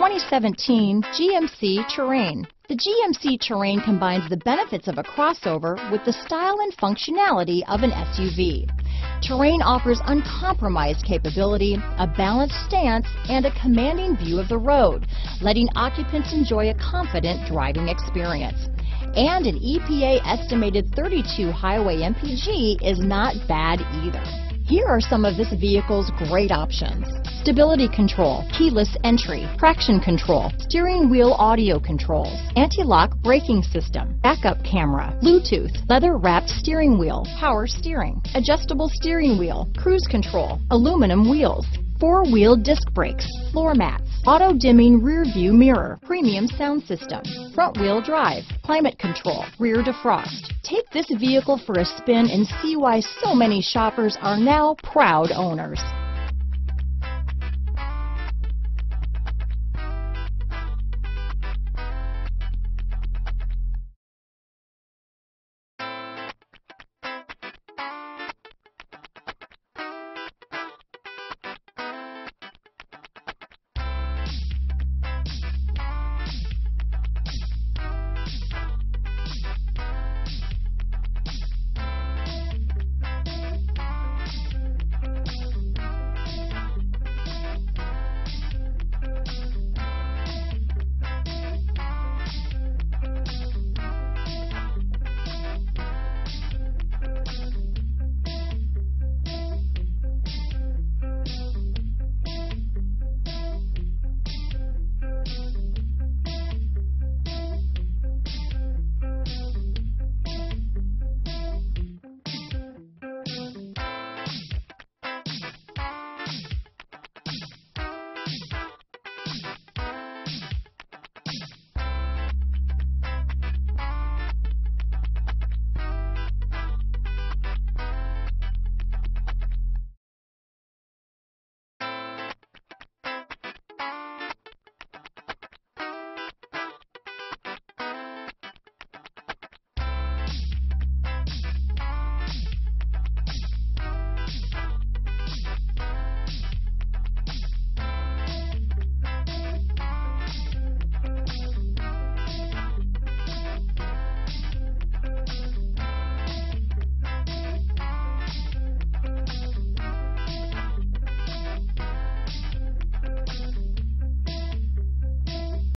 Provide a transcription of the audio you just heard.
2017 GMC Terrain. The GMC Terrain combines the benefits of a crossover with the style and functionality of an SUV. Terrain offers uncompromised capability, a balanced stance, and a commanding view of the road, letting occupants enjoy a confident driving experience. And an EPA-estimated 32 highway MPG is not bad either. Here are some of this vehicle's great options: stability control, keyless entry, traction control, steering wheel audio controls, anti-lock braking system, backup camera, Bluetooth, leather-wrapped steering wheel, power steering, adjustable steering wheel, cruise control, aluminum wheels, four-wheel disc brakes, floor mats, auto-dimming rear-view mirror, premium sound system, front-wheel drive, climate control, rear defrost. Take this vehicle for a spin and see why so many shoppers are now proud owners.